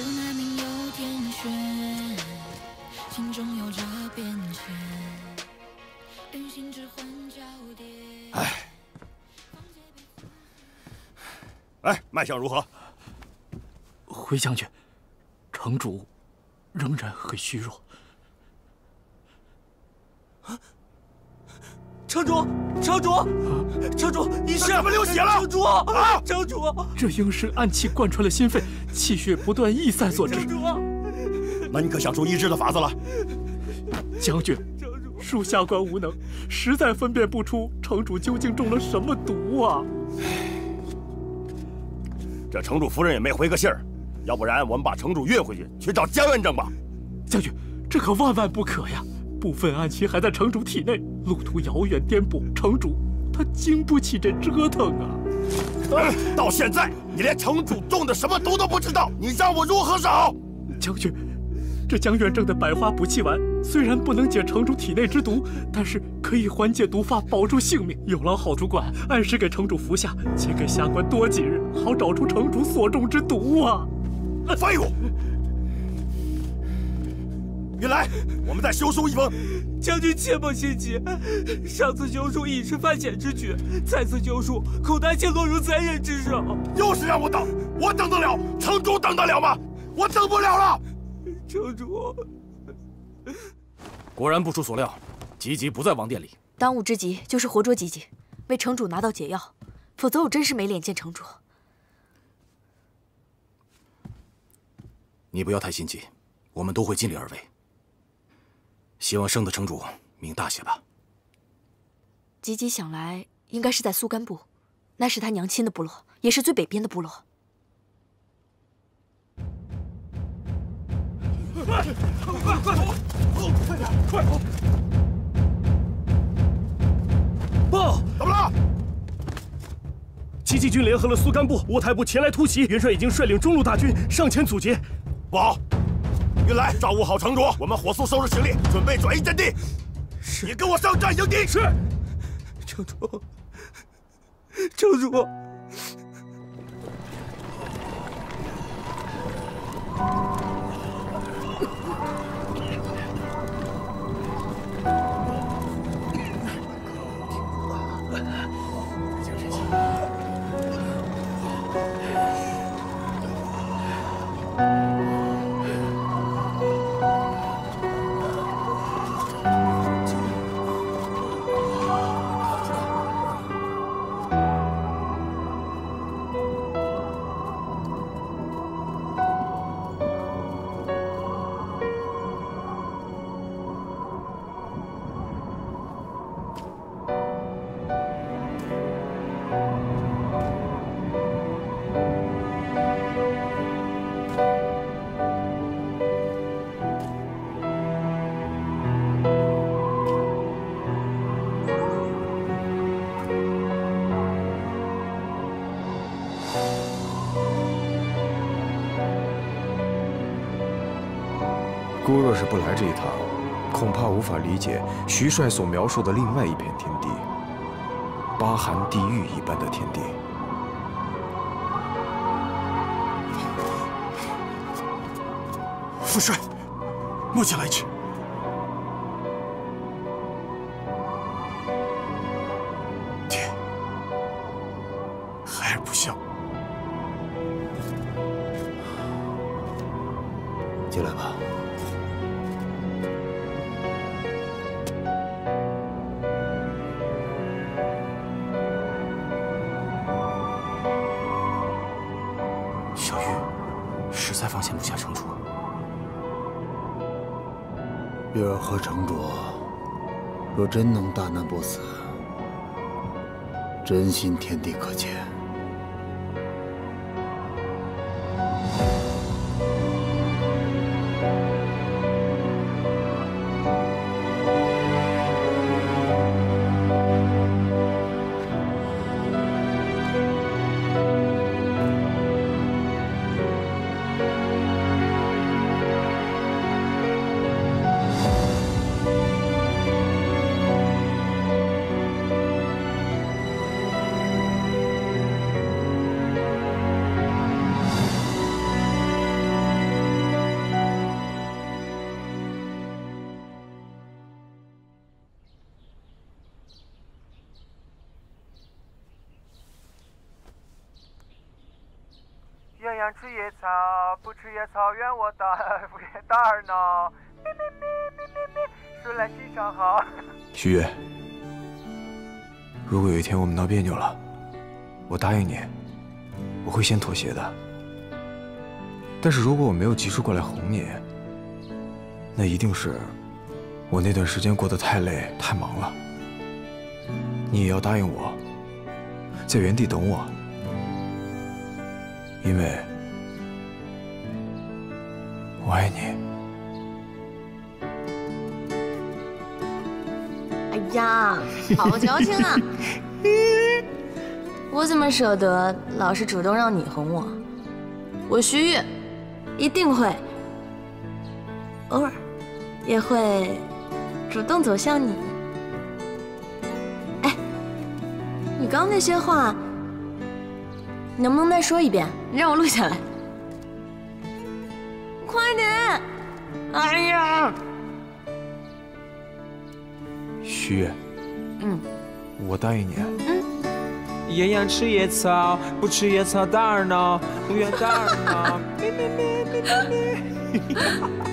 不难明有天选，心中有着变迁，人心置换焦点。哎，卖相如何？回将军，城主仍然很虚弱。啊！城主，你是怎么流血了？城主，这应是暗器贯穿了心肺，气血不断溢散所致。城主，那你可想出医治的法子了？将军，属下官无能，实在分辨不出城主究竟中了什么毒啊！这城主夫人也没回个信儿，要不然我们把城主运回去找姜院正吧。将军，这可万万不可呀！ 部分暗器还在城主体内，路途遥远颠簸，城主他经不起这折腾啊！到现在你连城主中的什么毒都不知道，你让我如何是好？将军，这江院正的百花补气丸虽然不能解城主体内之毒，但是可以缓解毒发，保住性命。有劳郝主管按时给城主服下，且给下官多几日，好找出城主所中之毒啊！废物！ 云来，我们再修书一封。将军切莫心急，上次修书已是犯险之举，再次修书恐担心落入贼人之手。又是让我等，我等得了？城主等得了吗？我等不了了。城主，果然不出所料，吉吉不在王殿里。当务之急就是活捉吉吉，为城主拿到解药，否则我真是没脸见城主。你不要太心急，我们都会尽力而为。 希望生的城主命大些吧。吉吉想来应该是在苏甘部，那是他娘亲的部落，也是最北边的部落。快跑！报，怎么了？吉吉军联合了苏甘部、乌台部前来突袭，元帅已经率领中路大军上前阻截。不好！ 云来，照顾好城主，我们火速收拾行李，准备转移阵地。是，你跟我上战营地。是，城主。孤若是不来这一趟，恐怕无法理解徐帅所描述的另外一片天地——八寒地狱一般的天地。父帅，末将来迟。 真能大难不死，真心天地可见。想吃野草，不吃野草怨我大耳挠。咩咩咩咩咩咩，说来欣赏好。徐悦，如果有一天我们闹别扭了，我答应你，我会先妥协的。但是如果我没有急出过来哄你，那一定是我那段时间过得太累太忙了。你也要答应我，在原地等我。 因为我爱你。哎呀，好矫情啊！我怎么舍得老是主动让你哄我？我徐悦一定会，偶尔也会主动走向你。哎，你刚那些话。 能不能再说一遍？你让我录下来。快点！哎呀，徐悦，我答应你。爷爷吃野草，不吃野草大耳挠，不愿大耳挠。